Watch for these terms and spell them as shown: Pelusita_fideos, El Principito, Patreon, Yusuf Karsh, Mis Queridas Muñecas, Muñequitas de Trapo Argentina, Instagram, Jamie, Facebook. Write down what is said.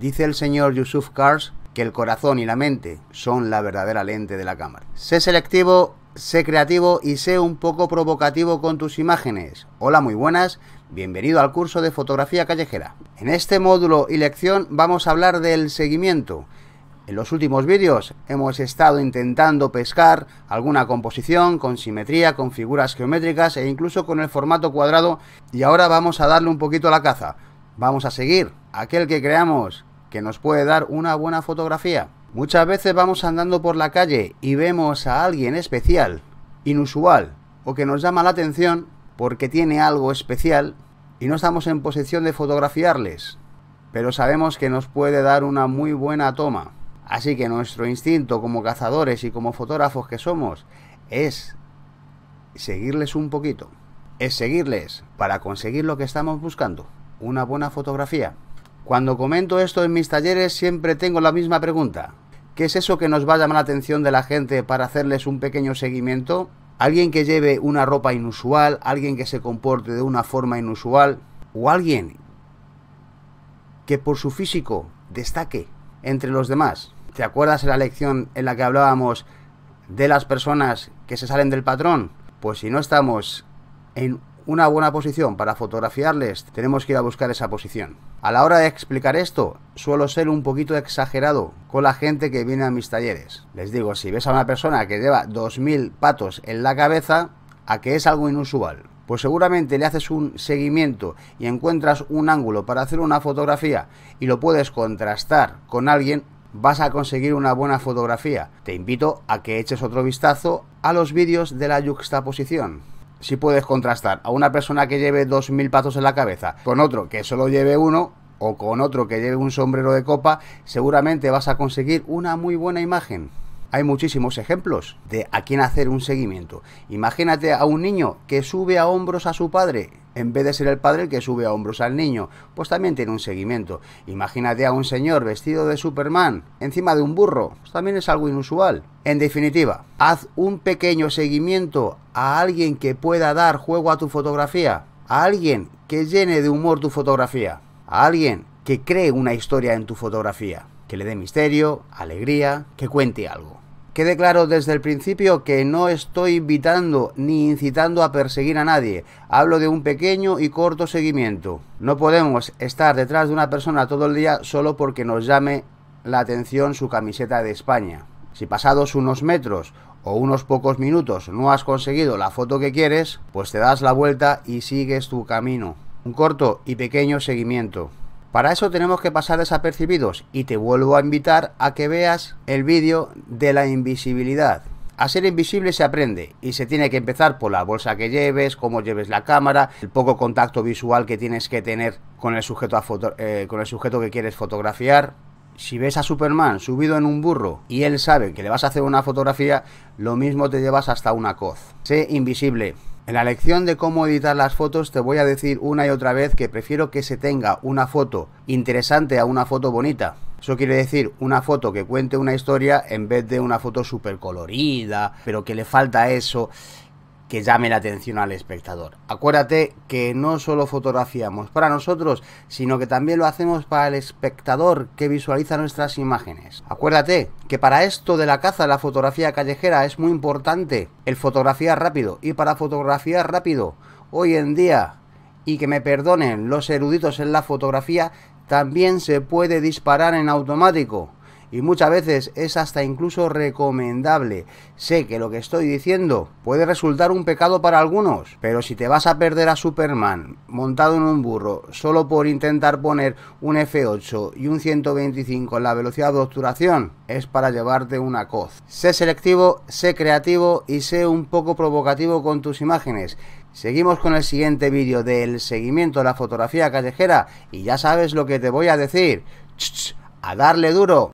Dice el señor Yusuf Karsh que el corazón y la mente son la verdadera lente de la cámara. Sé selectivo, sé creativo y sé un poco provocativo con tus imágenes. Hola, muy buenas, bienvenido al curso de fotografía callejera. En este módulo y lección vamos a hablar del seguimiento. En los últimos vídeos hemos estado intentando pescar alguna composición con simetría, con figuras geométricas e incluso con el formato cuadrado, y ahora vamos a darle un poquito a la caza. Vamos a seguir aquel que creamos que nos puede dar una buena fotografía. Muchas veces vamos andando por la calle y vemos a alguien especial, inusual o que nos llama la atención porque tiene algo especial y no estamos en posición de fotografiarles, pero sabemos que nos puede dar una muy buena toma. Así que nuestro instinto como cazadores y como fotógrafos que somos es seguirles un poquito. Es seguirles para conseguir lo que estamos buscando, una buena fotografía. Cuando comento esto en mis talleres siempre tengo la misma pregunta. ¿Qué es eso que nos va a llamar la atención de la gente para hacerles un pequeño seguimiento? Alguien que lleve una ropa inusual, alguien que se comporte de una forma inusual o alguien que por su físico destaque entre los demás. ¿Te acuerdas de la lección en la que hablábamos de las personas que se salen del patrón? Pues si no estamos en una buena posición para fotografiarles, tenemos que ir a buscar esa posición. A la hora de explicar esto, suelo ser un poquito exagerado con la gente que viene a mis talleres. Les digo, si ves a una persona que lleva 2000 patos en la cabeza, ¿a qué es algo inusual? Pues seguramente le haces un seguimiento y encuentras un ángulo para hacer una fotografía y lo puedes contrastar con alguien, vas a conseguir una buena fotografía. Te invito a que eches otro vistazo a los vídeos de la yuxtaposición. Si puedes contrastar a una persona que lleve 2000 patos en la cabeza con otro que solo lleve uno o con otro que lleve un sombrero de copa, seguramente vas a conseguir una muy buena imagen. Hay muchísimos ejemplos de a quién hacer un seguimiento. Imagínate a un niño que sube a hombros a su padre. En vez de ser el padre el que sube a hombros al niño, pues también tiene un seguimiento. Imagínate a un señor vestido de Superman encima de un burro, pues también es algo inusual. En definitiva, haz un pequeño seguimiento a alguien que pueda dar juego a tu fotografía, a alguien que llene de humor tu fotografía, a alguien que cree una historia en tu fotografía, que le dé misterio, alegría, que cuente algo. Quede claro desde el principio que no estoy invitando ni incitando a perseguir a nadie. Hablo de un pequeño y corto seguimiento. No podemos estar detrás de una persona todo el día solo porque nos llame la atención su camiseta de España. Si pasados unos metros o unos pocos minutos no has conseguido la foto que quieres, pues te das la vuelta y sigues tu camino. Un corto y pequeño seguimiento. Para eso tenemos que pasar desapercibidos y te vuelvo a invitar a que veas el vídeo de la invisibilidad. A ser invisible se aprende y se tiene que empezar por la bolsa que lleves, cómo lleves la cámara, el poco contacto visual que tienes que tener con el sujeto, con el sujeto que quieres fotografiar. Si ves a Superman subido en un burro y él sabe que le vas a hacer una fotografía, lo mismo te llevas hasta una coz. Sé invisible. En la lección de cómo editar las fotos te voy a decir una y otra vez que prefiero que se tenga una foto interesante a una foto bonita. Eso quiere decir una foto que cuente una historia en vez de una foto súper colorida, pero que le falta eso que llame la atención al espectador. Acuérdate que no solo fotografiamos para nosotros, sino que también lo hacemos para el espectador que visualiza nuestras imágenes. Acuérdate que para esto de la caza, la fotografía callejera, es muy importante el fotografiar rápido. Y para fotografiar rápido, hoy en día, y que me perdonen los eruditos en la fotografía, también se puede disparar en automático. Y muchas veces es hasta incluso recomendable. Sé que lo que estoy diciendo puede resultar un pecado para algunos, pero si te vas a perder a Superman montado en un burro solo por intentar poner un F8 y un 125 en la velocidad de obturación, es para llevarte una coz. Sé selectivo, sé creativo y sé un poco provocativo con tus imágenes. Seguimos con el siguiente vídeo del seguimiento de la fotografía callejera y ya sabes lo que te voy a decir. ¡A darle duro!